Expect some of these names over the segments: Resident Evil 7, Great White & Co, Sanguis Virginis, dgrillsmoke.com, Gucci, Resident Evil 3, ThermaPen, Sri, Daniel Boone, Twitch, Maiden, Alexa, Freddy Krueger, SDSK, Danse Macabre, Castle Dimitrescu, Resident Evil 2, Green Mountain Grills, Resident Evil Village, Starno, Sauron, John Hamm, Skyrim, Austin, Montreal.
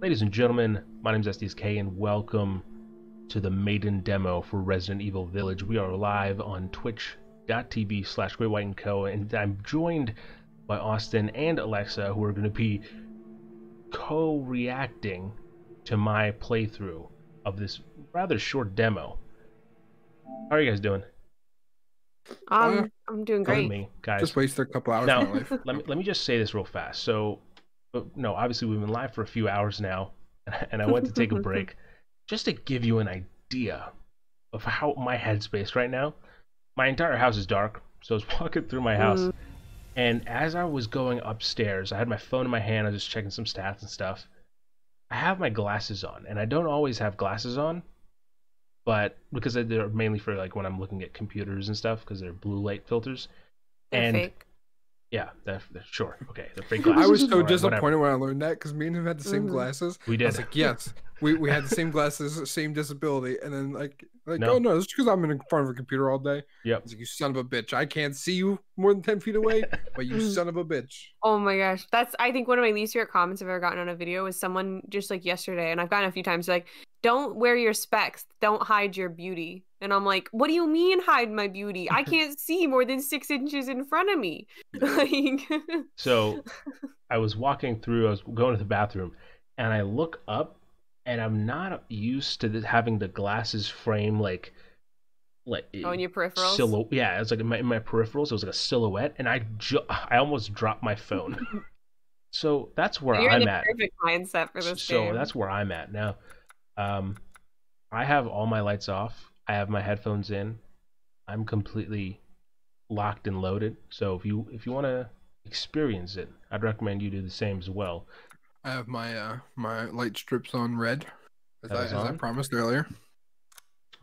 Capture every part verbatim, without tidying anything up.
Ladies and gentlemen, my name is S D S K and welcome to the maiden demo for Resident Evil Village. We are live on twitch.tv slash greathwhiteandco and I'm joined by Austin and Alexa, who are going to be co-reacting to my playthrough of this rather short demo. How are you guys doing? Um, uh, I'm doing great. Me, guys. Just wasted a couple hours now, of my life. Let me, let me just say this real fast. So, no, obviously we've been live for a few hours now, and I went to take a break. Just to give you an idea of how my headspace right now, my entire house is dark, so I was walking through my house, mm. and as I was going upstairs, I had my phone in my hand, I was just checking some stats and stuff. I have my glasses on, and I don't always have glasses on, but because they're mainly for like when I'm looking at computers and stuff, because they're blue light filters. They're and fake. Yeah, they're, they're, sure. Okay, they're fake glasses. I was so right, disappointed whatever. when I learned that, because me and him had the same mm. glasses. We did. I was like, yes, we, we had the same glasses, same disability, and then like, like no. oh no, it's because I'm in front of a computer all day. Yep. I was like, you son of a bitch. I can't see you more than ten feet away, but you son of a bitch. Oh my gosh. That's, I think one of my least favorite comments I've ever gotten on a video was someone just like yesterday, and I've gotten a few times, like, don't wear your specs, don't hide your beauty. And I'm like, what do you mean hide my beauty? I can't see more than six inches in front of me. Like... So I was walking through, I was going to the bathroom, and I look up, and I'm not used to this, having the glasses frame like... like oh, in your peripherals? Silhou yeah, it was like in my, in my peripherals, it was like a silhouette, and I, ju I almost dropped my phone. So that's where You're I'm in at. You're the perfect mindset for this So game. That's where I'm at now. Um, I have all my lights off. I have my headphones in. I'm completely locked and loaded. So if you if you want to experience it, I'd recommend you do the same as well. I have my uh, my light strips on red, as, I, as on. I promised earlier.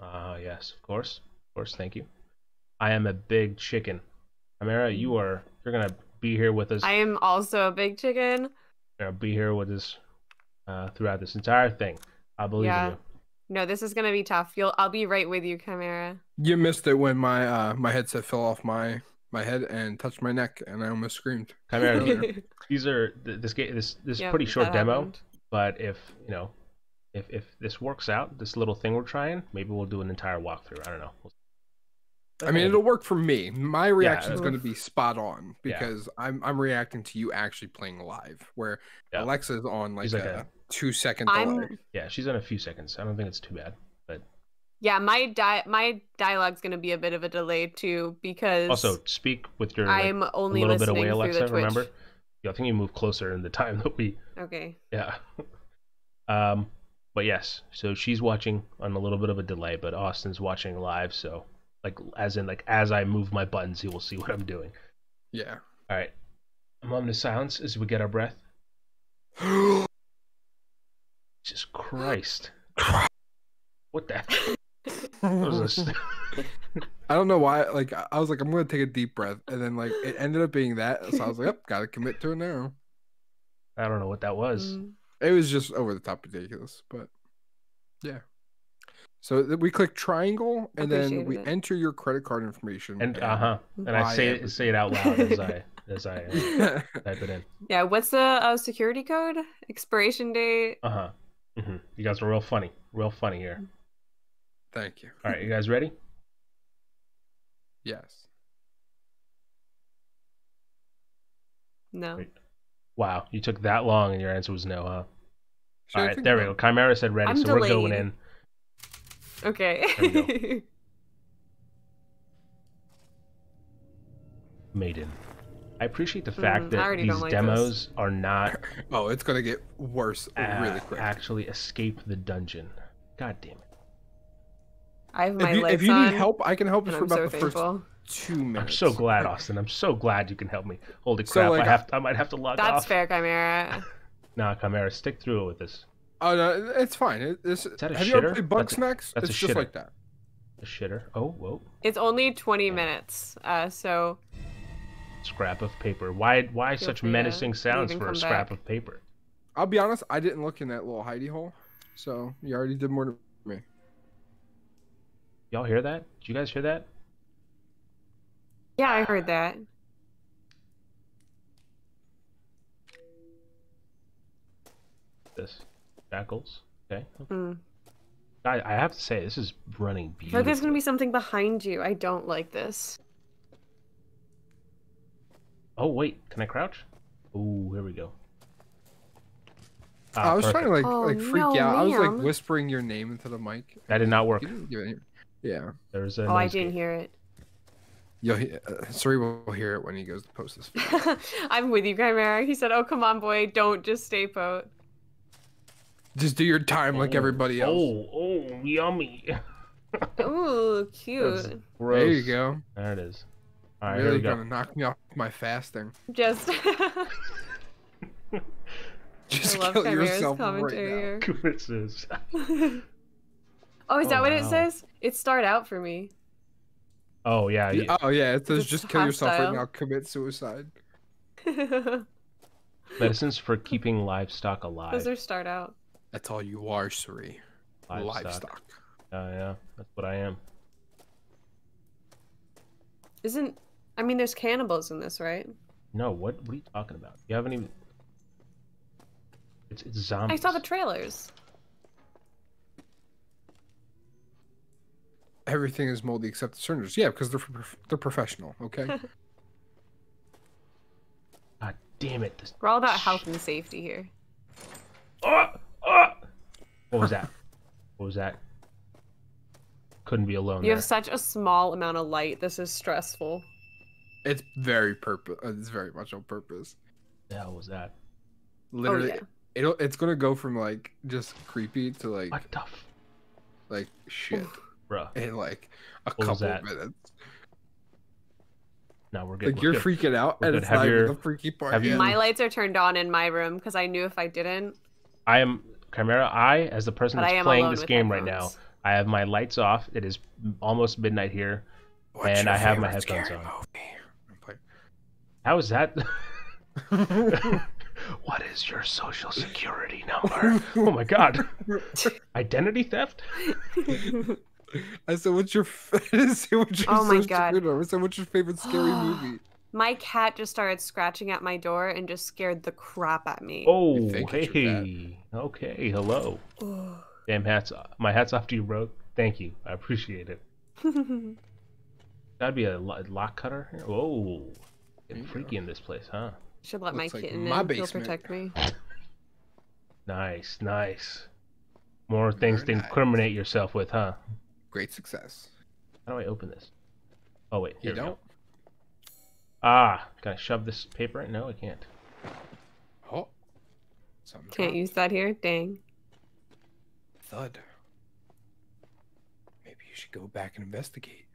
Ah uh, yes, of course, of course. Thank you. I am a big chicken. Amara, you are you're gonna be here with us. I am also a big chicken. You're gonna be here with us uh, throughout this entire thing. I believe yeah. in you. No, this is gonna be tough. You'll, I'll be right with you, Chimera. You missed it when my uh, my headset fell off my my head and touched my neck, and I almost screamed. Chimera, these are this game. This this yep, pretty short demo, happened. But if you know, if if this works out, this little thing we're trying, maybe we'll do an entire walkthrough. I don't know. We'll... I mean, it'll work for me. My reaction yeah, is going to be spot on because yeah. I'm I'm reacting to you actually playing live, where yeah. Alexa's on like, like a, a two second delay. Yeah, she's on a few seconds. I don't think it's too bad, but yeah, my di my dialogue's going to be a bit of a delay too because also speak with your. I'm like, only a little listening bit away, Alexa. Remember, yeah, I think you move closer in the time that we. Okay. Yeah. um, but yes, so she's watching on a little bit of a delay, but Austin's watching live, so. Like, as in, like, as I move my buttons, he will see what I'm doing. Yeah. All right. A moment of silence as we get our breath. Jesus Christ. What the heck? What was this? I don't know why. Like, I was like, I'm going to take a deep breath. And then, like, it ended up being that. So I was like, yep, got to commit to it now. I don't know what that was. It was just over the top ridiculous. But, yeah. So we click triangle, and then we it. enter your credit card information. And, and uh huh. And I say it, say it out loud as I as I uh, type it in. Yeah. What's the uh, security code? Expiration date. Uh huh. Mm-hmm. You guys are real funny. Real funny here. Thank you. All right, you guys ready? Yes. No. Wait. Wow, you took that long, and your answer was no, huh? Should All right, there that? we go. Chimera said ready, I'm so delayed. we're going in. Okay. Maiden. I appreciate the fact mm, that these like demos this. are not. Oh, it's gonna get worse uh, really quick. Actually, escape the dungeon. God damn it. I have my if you, lights If you on, need help, I can help you for I'm about so the thankful. first two minutes. I'm so glad, Austin. I'm so glad you can help me. Holy crap! So, like, I have. To, I might have to log that's off. That's fair, Chimera. Nah, Chimera, stick through it with this. Oh no, it's fine. It, it's, is that a have shitter? you ever played Bug Snacks? It's a just shitter. like that. A shitter. Oh, whoa. It's only twenty yeah. minutes, uh, so. Scrap of paper. Why? Why Feel such menacing sounds for a scrap back. of paper? I'll be honest. I didn't look in that little hidey hole, so you already did more than me. Y'all hear that? Did you guys hear that? Yeah, I heard that. This. Shackles. Okay. Mm. I, I have to say, this is running beautiful. I feel like there's going to be something behind you. I don't like this. Oh, wait. Can I crouch? Oh, here we go. Ah, I was perfect. trying to, like, oh, like freak no, out. I was, like, whispering your name into the mic. That did not work. Didn't give it yeah. There's a oh, I didn't game. hear it. You'll hear, uh, Sri will hear it when he goes to post this video. I'm with you, Chimera. He said, oh, come on, boy. Don't just stay put. Just do your time oh, like everybody else. Oh, oh, yummy. Ooh, cute. Gross. There you go. There it is. All right, really here we gonna go. Knock me off my fasting. Just. Just I kill love yourself commentary right now. What it says. Oh, is that oh, what wow. it says? It started out for me. Oh yeah. yeah. Oh yeah. It says it's just kill yourself style. right now. Commit suicide. Medicines for keeping livestock alive. Those are start out. That's all you are, Sri. Livestock. livestock. Oh yeah, that's what I am. Isn't? I mean, there's cannibals in this, right? No. What? What are you talking about? You haven't even. It's, it's zombies. I saw the trailers. Everything is moldy except the syringes. Yeah, because they're they're professional. Okay. God damn it! This... We're all about health and safety here. Oh! Oh! What was that? What was that? Couldn't be alone. You there. have such a small amount of light. This is stressful. It's very purpose. It's very much on purpose. The hell was that? Literally, oh, yeah. it'll it's gonna go from like just creepy to like what the f like shit. Oof. Bruh. In like a what couple of minutes. No, we're good. Like we're you're good. freaking out, we're and good. it's have not your, the freaky part. You... My lights are turned on in my room because I knew if I didn't. I am Chimera. I, as the person but that's playing this game right headphones. now, I have my lights off. It is almost midnight here, What's and I have my headphones on. Movie? How is that? What is your social security number? Oh my god. Identity theft? I said, what's your, I said, what's your oh my god. I said, what's your favorite scary movie? My cat just started scratching at my door and just scared the crap at me. Oh, hey. Okay, hello. Damn, hats off. My hat's off to you, bro. Thank you. I appreciate it. That'd be a lock cutter. Whoa. Getting freaky in this place, huh? Should let Looks my like kitten my in. He'll protect me. Nice, nice. More Very things to nice. incriminate yourself with, huh? Great success. How do I open this? Oh, wait. Here you we don't? Go. Ah, can I shove this paper in? No, I can't. Oh. Something's can't wrong. use that here? Dang. Thud. Maybe you should go back and investigate.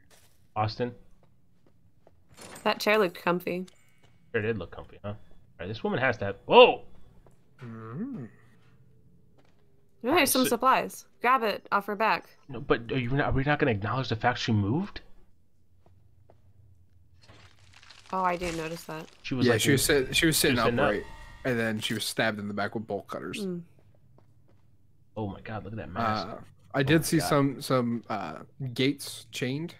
Austin? That chair looked comfy. Sure did look comfy, huh? All right, this woman has to have... Whoa! Mm. Yeah, there's some so... supplies. Grab it off her back. No, but are, you not, are we not going to acknowledge the fact she moved? Oh, I didn't notice that. She was yeah, like, she, was sit she was sitting she was upright, up. and then she was stabbed in the back with bolt cutters. Mm. Oh my god, look at that mask. Uh, I oh did see god. some some uh, gates chained.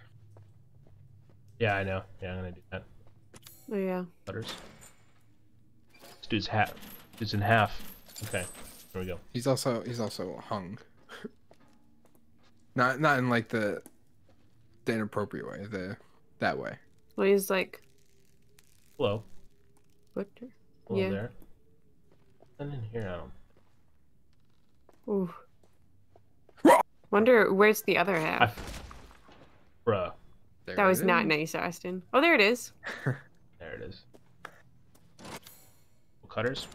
Yeah, I know. Yeah, I'm going to do that. Oh yeah. Butters. This dude's half. It's in half. Okay. There we go. He's also he's also hung. not not in like the the inappropriate way. The that way. Well, he's like. Hello. Victor. Hello yeah. there. And then here I am. Ooh. Wonder where's the other half. I... Bruh. There that was is. not nice, Austin. Oh, there it is. There it is. Cutters.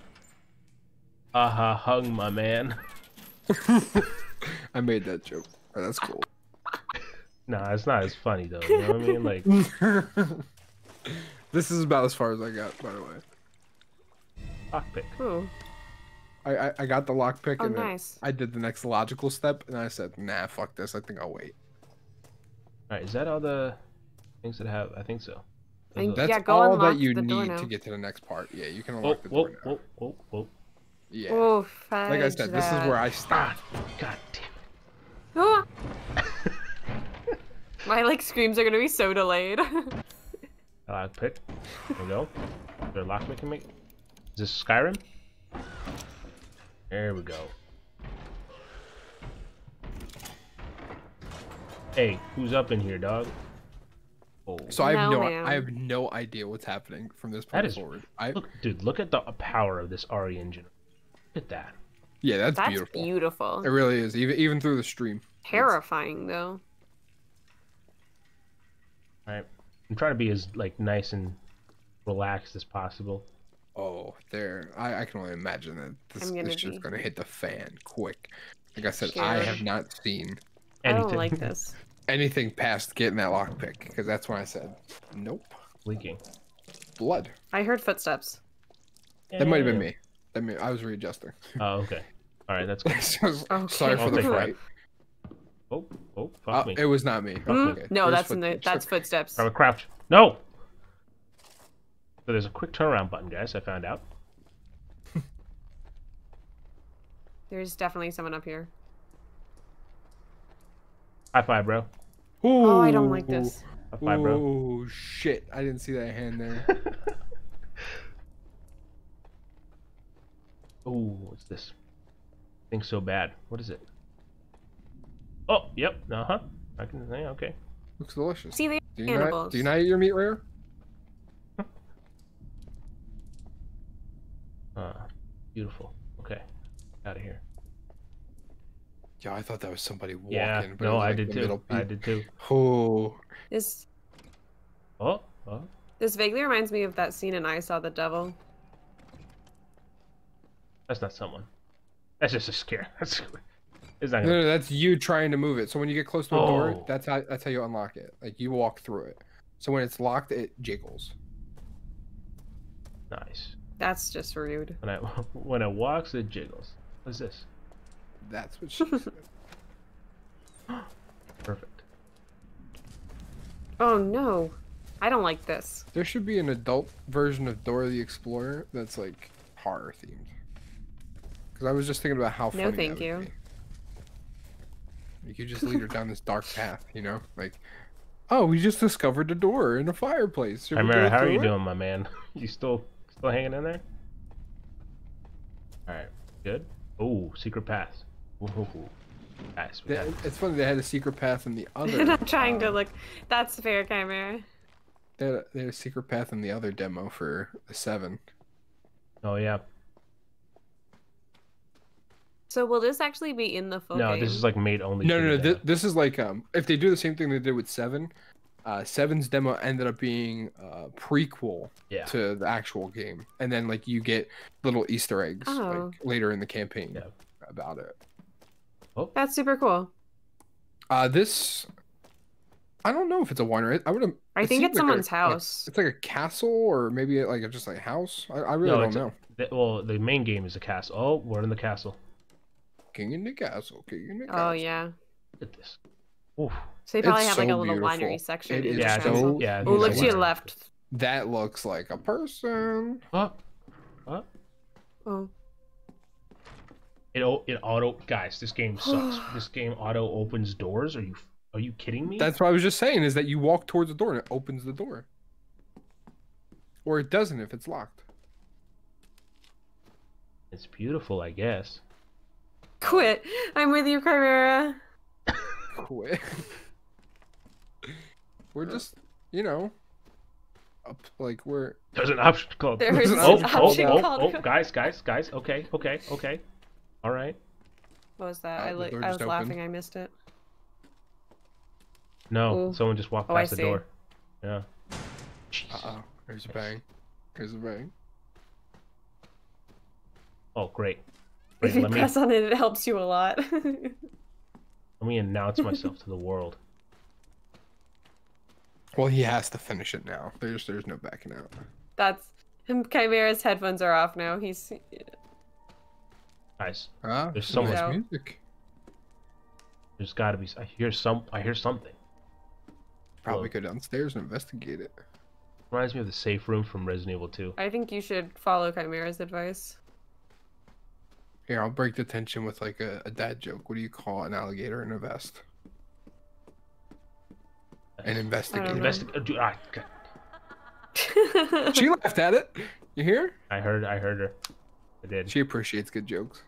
Aha, hung my man. I made that joke. Oh, that's cool. Nah, it's not as funny though. You know what I mean? Like, this is about as far as I got, by the way. Lockpick. Ooh. I, I I got the lockpick oh, and nice. I did the next logical step, and I said, nah, fuck this. I think I'll wait. All right, is that all the things that I have? I think so. That's yeah, go all that you need to get to the next part. Yeah, you can unlock whoa, the door whoa, now. Whoa, whoa, whoa. Yeah. Oh, like I said, that. this is where I stopped. God damn it. My like screams are gonna be so delayed. Lockpick. There we go. Is there a lockpick can make? Is this Skyrim? There we go. Hey, who's up in here, dog? Oh. So I have no, no I have no idea what's happening from this point that is, forward. I, look, dude, look at the power of this R E engine. Look at that. Yeah, that's, that's beautiful. beautiful. It really is, even even through the stream. Terrifying it's... though. All right, I'm trying to be as like nice and relaxed as possible. Oh, there! I, I can only imagine that this, this shit's be... gonna hit the fan quick. Like I said, sure. I have not seen. Anything. I don't like this. Anything past getting that lockpick, because that's when I said, nope. Leaking. Blood. I heard footsteps. That yeah. might have been me. I mean, I was readjusting. Oh, okay. All right, that's good. so, okay. Sorry I'll for the fright. Oh, oh, fuck uh, me. It was not me. Mm, okay. No, there's that's in the, that's footsteps. I'm a crouch. No. So there's a quick turnaround button, guys. I found out. There's definitely someone up here. High five, bro. Ooh, oh, I don't like this. High five, bro. Oh, shit. I didn't see that hand there. Oh, what's this? I think so bad. What is it? Oh, yep. Uh huh. I can. Yeah, okay. Looks delicious. See the do you animals. Not, do you not eat your meat rare? Uh, beautiful. Okay. Out of here. Yeah, I thought that was somebody walking. Yeah, but no, like I did too. I did too. Oh. This. Oh, oh. This vaguely reminds me of that scene in I Saw the Devil. That's not someone. That's just a scare. That's. It's not gonna... No, no, that's you trying to move it. So when you get close to a oh. door, that's how that's how you unlock it. Like you walk through it. So when it's locked, it jiggles. Nice. That's just rude. When I when it walks, it jiggles. What is this? That's what she said. Perfect. Oh no, I don't like this. There should be an adult version of Dora the Explorer that's like horror themed. Because I was just thinking about how funny. No, thank that you. Would be. You could just lead her down this dark path, you know, like, oh, we just discovered a door in a fireplace. Should I remember. How are you it? doing, my man? You still still hanging in there? All right, good. Oh, secret path. Whoa. Nice. They, it's funny, they had a secret path in the other. I'm trying uh, to look. That's fair, Chimera. They had, a, they had a secret path in the other demo for the seven. Oh, yeah. So will this actually be in the full No, game? This is like made only. No, no, no. Th this is like, um, if they do the same thing they did with seven, uh, seven's demo ended up being uh, prequel yeah. to the actual game, and then like you get little Easter eggs oh. like, later in the campaign yeah. about it. Oh, that's super cool. Uh, this, I don't know if it's a winery. I would. I it think it's like someone's a, house. Like, it's like a castle, or maybe like a, just like a house. I, I really no, don't know. A, the, well, the main game is a castle. Oh, we're in the castle. King in the castle. King in the castle. Oh yeah. Look at this. Oof. So they probably it's have so like a little beautiful. winery section. It in yeah, so, yeah. Oh, look to your left. That looks like a person. Huh? Huh? Oh. It it auto guys. This game sucks. This game auto opens doors. Are you are you kidding me? That's what I was just saying. Is that you walk towards the door and it opens the door, or it doesn't if it's locked. It's beautiful, I guess. Quit. I'm with you, Chimera. Quit. We're just, you know, up, like we're. There's an option called. There is an oh, option oh, called. Oh, oh, guys, guys, guys. Okay, okay, okay. All right. What was that? Uh, I, I was opened. laughing. I missed it. No, Ooh. someone just walked oh, past I the see. door. Yeah. Uh oh. There's a bang. There's a bang. Oh, great. Wait, if you let press me... on it, it helps you a lot. Let me announce myself to the world. Well, he has to finish it now. There's there's no backing out. That's Chimera's headphones are off now. He's nice. Ah, there's so much music. There's got to be. I hear some. I hear something. Probably Hello. go downstairs and investigate it. Reminds me of the safe room from Resident Evil two. I think you should follow Chimera's advice. Here, I'll break the tension with like a, a dad joke. What do you call an alligator in a vest? An investigator. Investi ah, God. She laughed at it. You hear? I heard. I heard her. I did. She appreciates good jokes.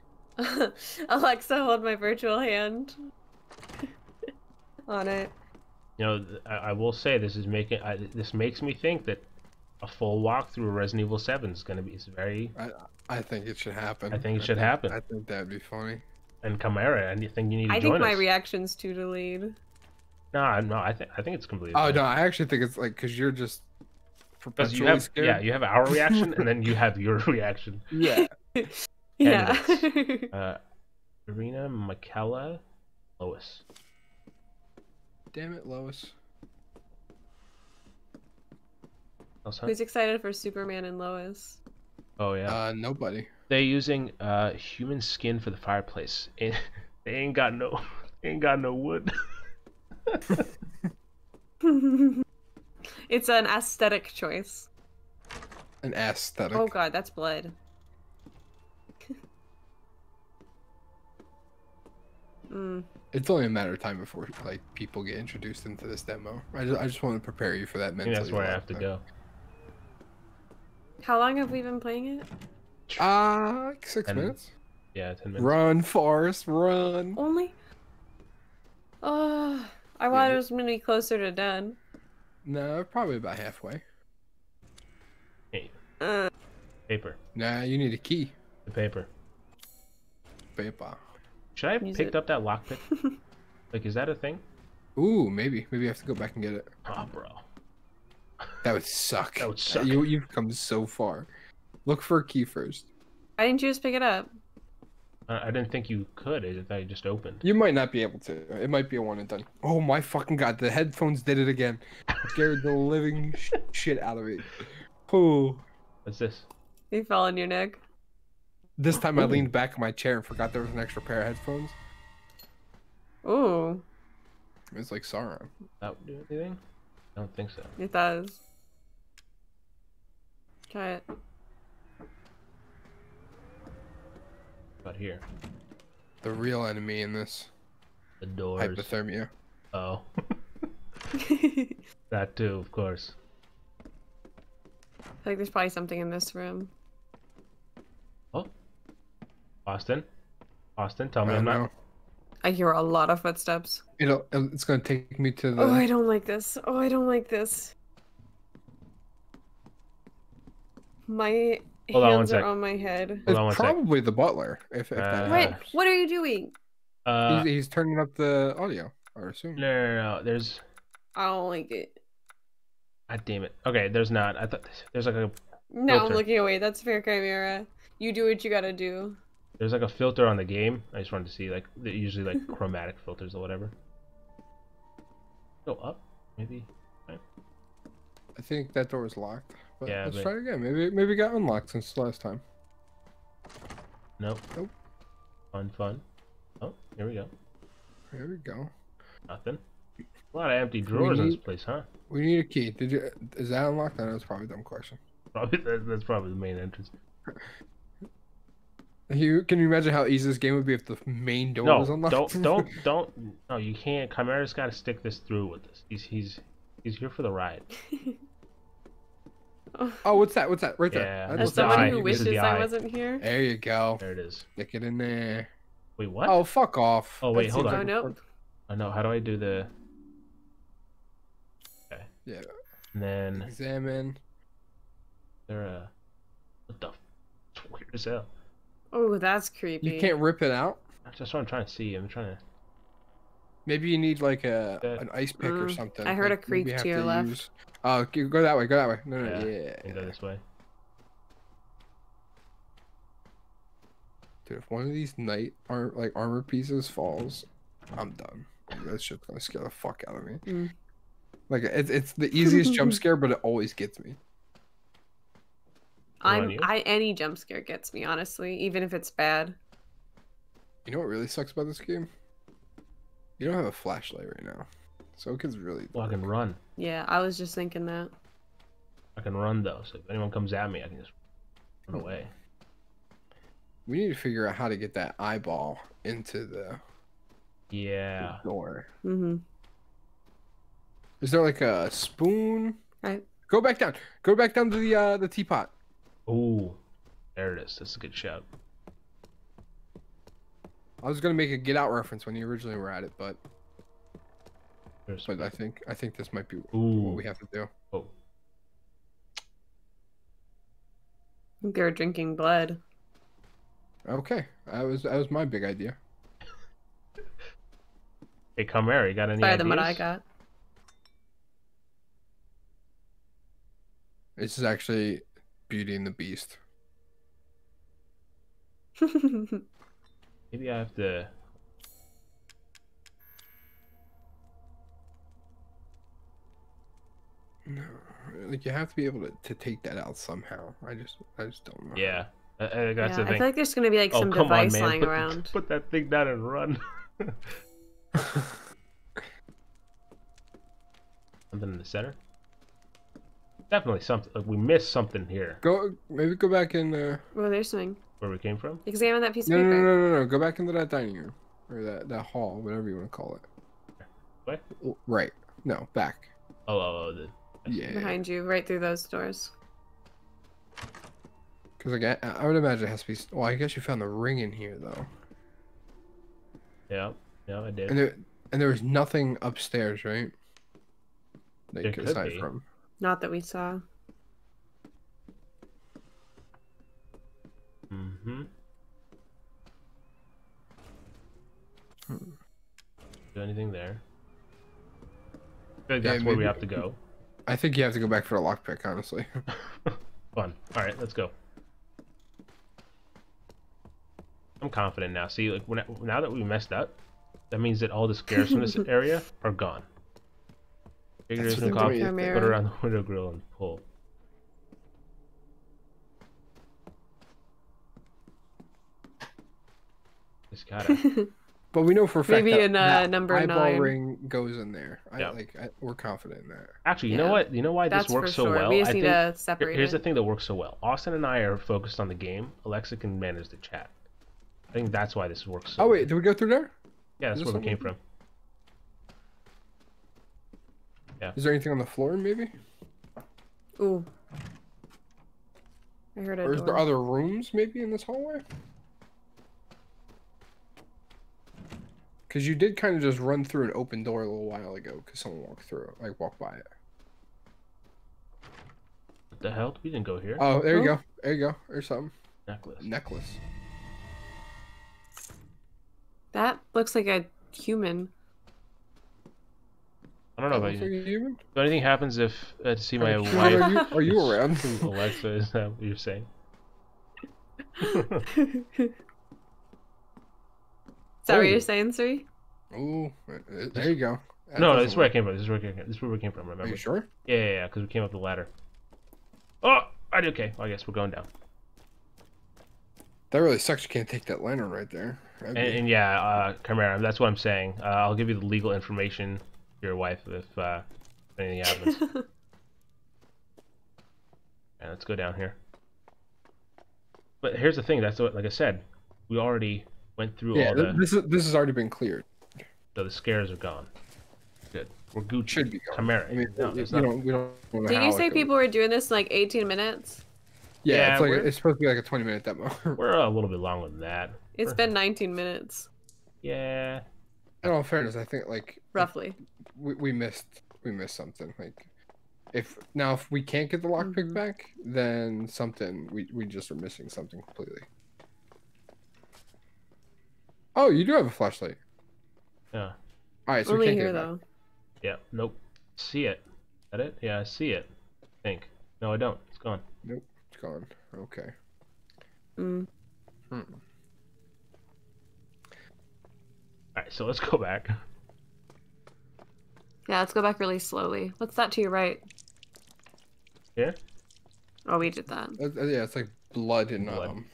Alexa, hold my virtual hand. on it. You know, I, I will say this is making I, this makes me think that a full walkthrough of Resident Evil seven is going to be it's very. I, I think it should happen. I think it should I think, happen. I think that'd be funny. And Chimera, and you think you need to I join us? I think my reaction's too delayed. No, no, I think I think it's completely. Oh bad. No, I actually think it's like because you're just. Because you have scared. Yeah, you have our reaction and then you have your reaction. Yeah. Yeah. uh, Irina, Michaela, Lois. Damn it, Lois. Who's excited for Superman and Lois? Oh yeah. Uh, nobody. They're using uh human skin for the fireplace. They ain't got no, they ain't got no wood. It's an aesthetic choice. An aesthetic. Oh god, that's blood. mm. It's only a matter of time before like people get introduced into this demo. I just, I just want to prepare you for that mentally. Yeah, that's where I have to go. How long have we been playing it? Ah, uh, like six ten minutes. minutes. Yeah, ten minutes. Run, Forrest, run. Only. Oh, I wanted yeah. it was going to be closer to done. No, probably about halfway. Hey. Uh, paper. Nah, you need a key. The paper. Paper. Should I have Use picked it. up that lockpick? Like, is that a thing? Ooh, maybe. Maybe I have to go back and get it. Oh, bro. That would suck. That would suck. You, you've come so far. Look for a key first. Why didn't you just pick it up? Uh, I didn't think you could. I thought you just opened. You might not be able to. It might be a one and done. Oh my fucking god! The headphones did it again. Scared the living sh shit out of me. Ooh. What's this? You fell on your neck. This time Ooh. I leaned back in my chair and forgot there was an extra pair of headphones. Ooh. It's like Sauron. That would do anything? I don't think so. It does. Try it. About here, the real enemy in this, the doors, hypothermia. Oh, that too, of course. I think there's probably something in this room. Oh, Austin, Austin, tell me I'm not. I hear a lot of footsteps. It'll, it's gonna take me to the. Oh, I don't like this. Oh, I don't like this. My. Hold on one sec. Hands are on my head. It's on probably sec. the butler. If, if uh, what? What are you doing? Uh, he's, he's turning up the audio. Or assume. No, no, no, no. There's. I don't like it. God damn it. Okay, there's not. I thought there's like a. No, filter. I'm looking away. That's fair, Chimera. You do what you gotta do. There's like a filter on the game. I just wanted to see like they're usually like chromatic filters or whatever. Go up, maybe. Right. I think that door is locked. But yeah, let's but... try it again. Maybe maybe it got unlocked since last time. Nope. Nope. Fun, fun. Oh, here we go. Here we go. Nothing. A lot of empty drawers need... in this place, huh? We need a key. Did you? Is that unlocked? I know it's probably a dumb question. Probably that's, that's probably the main entrance. You can you imagine how easy this game would be if the main door no, was unlocked? Don't don't don't. No, you can't. Chimera's got to stick this through with this. He's he's he's here for the ride. Oh, what's that? What's that? Right yeah. there. As someone eye. who wishes I eye. wasn't here. There you go. There it is. Stick it in there. Wait, what? Oh, fuck off. Oh, wait, That's hold on. Oh, no. Oh, no. How do I do the... Okay. Yeah. And then... Examine. They're, uh... What the... It's weird as hell. Oh, that's creepy. You can't rip it out? That's what I'm trying to see. I'm trying to... Maybe you need, like, a that... an ice pick mm. or something. I heard like, a creak to your to left. Use... Oh, go that way, go that way. No, no, yeah. yeah, yeah. Go this way. Dude, if one of these knight arm like armor pieces falls, I'm done. That shit's gonna scare the fuck out of me. Mm. Like it's it's the easiest jump scare, but it always gets me. I'm I any jump scare gets me, honestly, even if it's bad. You know what really sucks about this game? You don't have a flashlight right now. So it can really... Well, I can run. Yeah, I was just thinking that. I can run, though, so if anyone comes at me, I can just run away. We need to figure out how to get that eyeball into the... Yeah. The door. Mm-hmm. Is there, like, a spoon? Right. Go back down. Go back down to the, uh, the teapot. Oh, there it is. That's a good shout. I was going to make a Get Out reference when you originally were at it, but... There's but I think I think this might be Ooh. what we have to do. Oh. I think they were drinking blood. Okay, that was that was my big idea. Hey, Camara, you got any Sorry, ideas? Than what I got. This is actually Beauty and the Beast. Maybe I have to. No, like you have to be able to, to take that out somehow. I just, I just don't know. Yeah, I, I, that's yeah, the thing. I feel like there's gonna be like oh, some device on, lying put, around. Put that thing down and run. Something in the center. Definitely something. Like we missed something here. Go, maybe go back in. Uh, well, there's something. Where we came from? Examine that piece of no, paper. No, no, no, no. Go back into that dining room or that that hall, whatever you want to call it. What? Right. No, back. Oh, oh, oh the... yeah, behind yeah. you, right through those doors. Because like, I, I would imagine it has to be. Well, I guess you found the ring in here, though. Yeah, yeah, I did. And there, and there was nothing upstairs, right? That you could aside be. from. Not that we saw. Mm-hmm. Hmm. Do anything there? I think that's yeah, where we have to go. I think you have to go back for a lockpick, honestly. Fun. Alright, let's go. I'm confident now. See, like, when, now that we messed up, that means that all the scares from this area are gone. Figure it some coffee, put it around the window grill, and pull. Just gotta... But we know for a fact Maybe that, in, uh, that number eyeball nine. ring goes in there. I, yeah. like, I, we're confident in that. Actually, you yeah. know what? You know why That's this works so sure. well? We just I need think, to separate Here's it. the thing that works so well. Austin and I are focused on the game. Alexa can manage the chat. I think that's why this works so well. Oh, wait. Well. Did we go through there? Yeah, that's where something? we came from. Yeah. Is there anything on the floor, maybe? Ooh. I heard it. Or is door. there other rooms, maybe, in this hallway? Because you did kind of just run through an open door a little while ago because someone walked through it, like walked by it. What the hell? We didn't go here. Oh, there oh. you go. There you go. There's something. Necklace. Necklace. That looks like a human. I don't know about you. Like a human? So anything happens if I uh, see my are wife. Are you, are you around? Alexa, is that what you're saying? Is that what you're saying, Sri? Oh, there you go. That no, no, this is where I came from. This is where I came from. This is where we came from. Remember? Are you sure? Yeah, yeah, yeah. Because we came up the ladder. Oh, I did okay. Well, I guess we're going down. That really sucks. You can't take that lantern right there. And, be... and yeah, uh, Camara, that's what I'm saying. Uh, I'll give you the legal information to your wife if uh, anything happens. And yeah, let's go down here. But here's the thing. That's what, like I said, we already. Went through yeah, all the... this is this has already been cleared. So the scares are gone. Good. We're Gucci. Should be gone. Camara. I mean, no, it's not... don't, we don't know Did you say people goes. were doing this in like eighteen minutes? Yeah, yeah it's, like, it's supposed to be like a twenty minute demo. We're a little bit longer than that. It's we're... been nineteen minutes. Yeah. In all fairness, I think like... Roughly. We, we missed we missed something. Like, if Now, if we can't get the lockpick mm -hmm. back, then something... We, we just are missing something completely. Oh, you do have a flashlight. Yeah. All right, so Only we can't here, get it though. Yeah. Nope. See it. Is that it? Yeah, I see it. I think. No, I don't. It's gone. Nope. It's gone. Okay. Mm. Hmm. All right, so let's go back. Yeah, let's go back really slowly. What's that to your right? Here? Oh, we did that. Uh, yeah, it's like blood in blood. um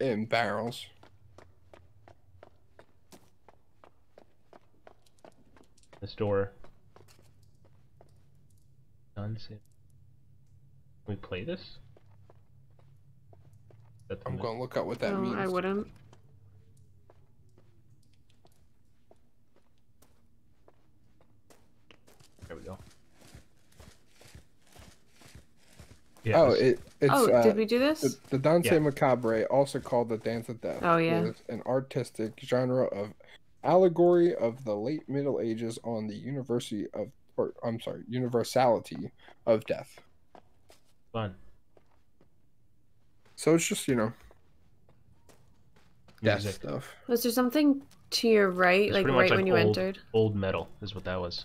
in barrels. This door. Can we play this? I'm gonna look up what that no, means. I wouldn't. There we go. Yeah, oh, it, it's. Oh, uh, did we do this? The, the Danse yeah. Macabre, also called the Dance of Death, oh yeah, is an artistic genre of allegory of the late Middle Ages on the university of, or I'm sorry, universality of death. Fun. So it's just, you know, death music. Stuff. Was there something to your right, it's like right like when you old, entered? Old metal is what that was.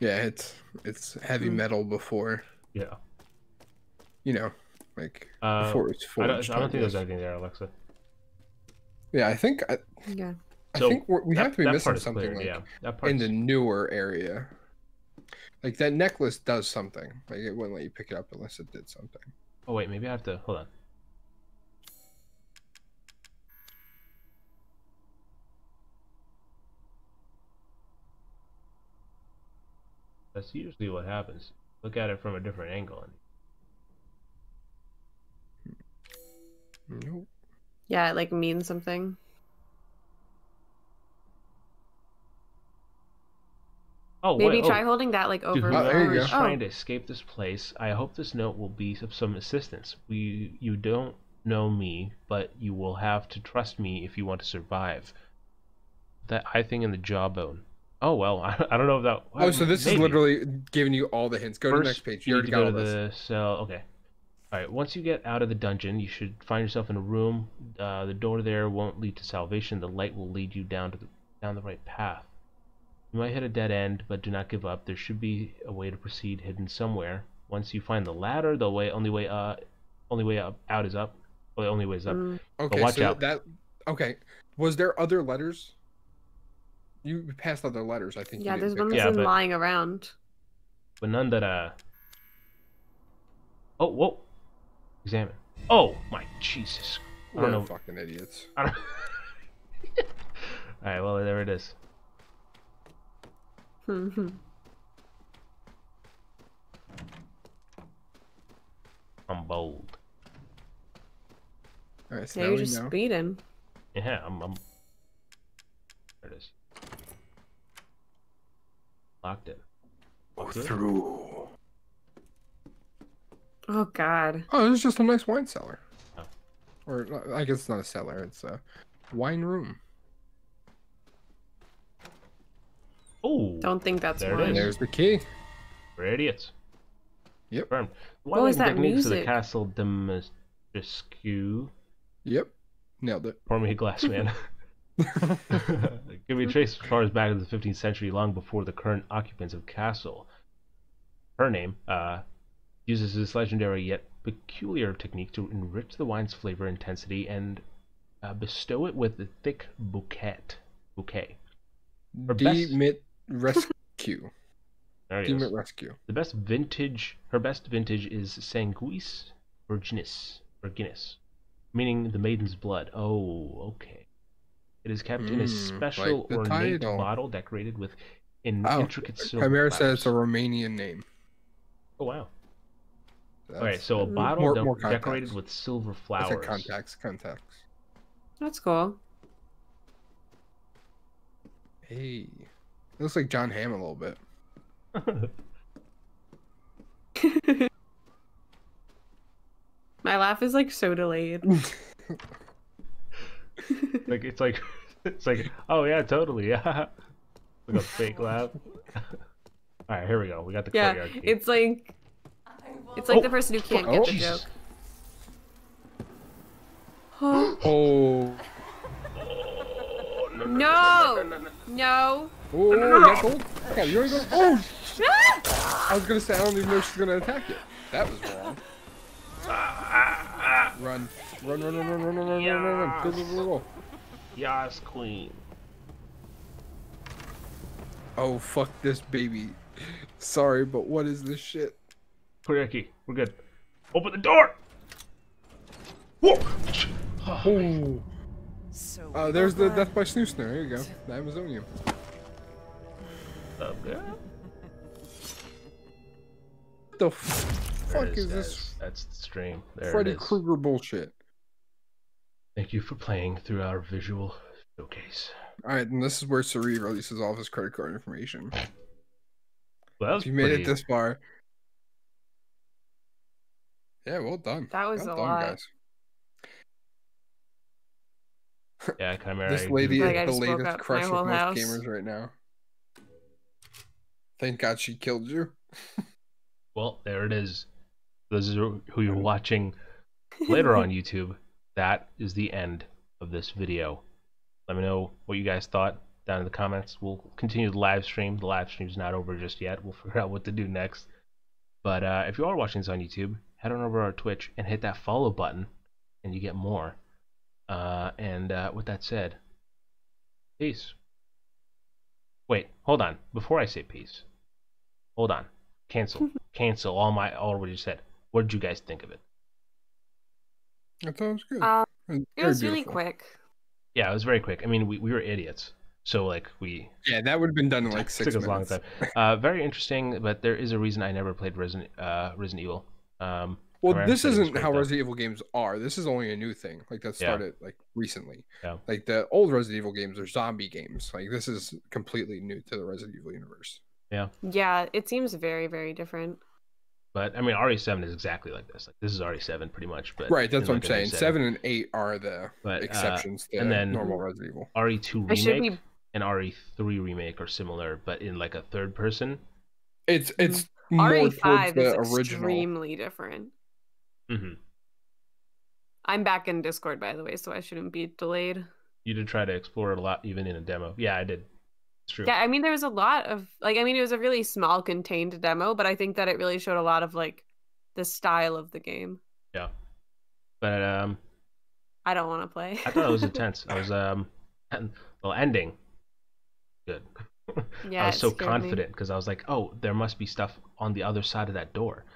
Yeah, it's it's heavy metal before. Yeah. You know, like uh, before it's forged. I don't, I don't think there's anything there, Alexa. Yeah, I think. I, yeah. I so think we're, we that, have to be missing something clear, like, yeah. that in the newer area. Like that necklace does something. Like it wouldn't let you pick it up unless it did something. Oh wait, maybe I have to hold on. That's usually what happens. Look at it from a different angle. Nope. Yeah, it like means something. Oh, maybe what? try oh. holding that like over. Dude, oh, there you go. Trying oh. to escape this place. I hope this note will be of some assistance. We, you don't know me, but you will have to trust me if you want to survive. That eye thing in the jawbone. Oh, well, I, I don't know if that... Oh, so this maybe. is literally giving you all the hints. Go First, to the next page. You, you already got all this. The cell. Okay. All right. Once you get out of the dungeon, you should find yourself in a room. Uh, the door there won't lead to salvation. The light will lead you down, to the, down the right path. You might hit a dead end, but do not give up. There should be a way to proceed hidden somewhere. Once you find the ladder, the way only way, uh, only way up, out is up. Well, the only way is up. Mm. Okay, but watch so out. That, okay. Was there other letters? You passed other letters, I think. Yeah, there's one that's yeah, been but, lying around. But none that, uh... Oh, whoa. Examine. Oh, my Jesus. I don't We're know. fucking idiots. I don't... Alright, well, there it is. Mm-hmm. I'm bold. Alright, so yeah, now you're just know. speeding. Yeah, I'm... I'm... There it is. Locked it. Locked Go it. through. Oh God. Oh, it's just a nice wine cellar. Oh. Or I guess it's not a cellar. It's a wine room. Oh. Don't think that's there wine. It is. There's the key. We're idiots. Yep. What was that music? The Castle Dimitrescu. Yep. Nailed it. Pour me a glass, man. It can be traced as far as back in the fifteenth century, long before the current occupants of Castle. Her name uh, uses this legendary yet peculiar technique to enrich the wine's flavor intensity and uh, bestow it with a thick bouquet. Bouquet. Dimitrescu. Dimitrescu. The best vintage. Her best vintage is Sanguis Virginis, Virginis, meaning the maiden's blood. Oh, okay. It is kept mm, in a special like ornate title. bottle decorated with in oh, intricate silver. Chimera says it's a Romanian name. Oh, wow. That's, all right, so a bottle more, de more decorated with silver flowers. That's contacts, contacts. That's cool. Hey. It looks like John Hamm a little bit. My laugh is like so delayed. Like it's like it's like oh yeah, totally, yeah. Like a fake laugh. All right, here we go. We got the yeah, courtyard key. It's like it's like oh. the person who can't oh. get the Jesus. joke. Oh. Oh. oh. No. No. No. Oh, that's old. Yeah, you already got. Oh. I was gonna say I don't even know she's gonna attack you. That was wrong. Uh, uh, uh. Run. Run, run, run, run, run, run, yes. run, run, run, go, go, go, go. Yes, queen. Oh, fuck this baby. Sorry, but what is this shit? Kuriaki, we're good. Open the door! Whoa! Oh. So uh, there's the Death by Snoo Snoo. Here you go. The Amazonian. Up there? What the fuck is, is this? That's the stream. There Freddy Krueger bullshit. Thank you for playing through our visual showcase. Alright, and this is where Sri releases all of his credit card information. Well, if you made pretty... it this far. Yeah, well done. That was well a done, lot. Guys. Yeah, Chimera. This lady like, is the latest crush of most house. gamers right now. Thank God she killed you. Well, there it is. Those are who you're watching later on YouTube. That is the end of this video. Let me know what you guys thought down in the comments. We'll continue the live stream. The live stream's not over just yet. We'll figure out what to do next. But uh, if you are watching this on YouTube, head on over to our Twitch and hit that follow button, and you get more. Uh, and uh, with that said, peace. Wait, hold on. Before I say peace, hold on. Cancel. Cancel all my all what you said. What did you guys think of it? I thought it was good. Um, it was really quick. Yeah, it was very quick. I mean, we, we were idiots. So, like, we... Yeah, that would have been done in, like, six minutes. Took us a long time. Uh, very interesting, but there is a reason I never played Resident, uh, Resident Evil. Um, well, this isn't how Resident Evil games are. This is only a new thing. Like, that started, yeah. like, recently. Yeah. Like, the old Resident Evil games are zombie games. Like, this is completely new to the Resident Evil universe. Yeah. Yeah, it seems very, very different. But, I mean, R E seven is exactly like this. Like, this is R E seven pretty much. But right, that's what I'm saying. seven and eight are the but, exceptions uh, to and then normal Resident Evil. R E two Remake... Be... An R E three remake or similar, but in like a third person. It's it's more R E five is original. Extremely different. Mm-hmm. I'm back in Discord, by the way, so I shouldn't be delayed. You did try to explore it a lot, even in a demo. Yeah, I did. It's true. Yeah, I mean, there was a lot of like, I mean, it was a really small, contained demo, but I think that it really showed a lot of like the style of the game. Yeah, but um, I don't want to play. I thought it was intense. I was um, well, ending. Good. Yeah, I was so confident because I was like, "Oh, there must be stuff on the other side of that door,"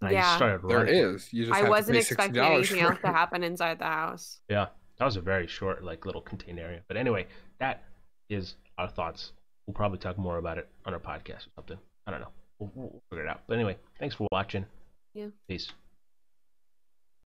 and yeah. I just started running. There is. You just I wasn't expecting anything else to happen inside the house. Yeah, that was a very short, like, little contained area. But anyway, that is our thoughts. We'll probably talk more about it on our podcast or something. I don't know. We'll, we'll figure it out. But anyway, thanks for watching. Yeah. Peace.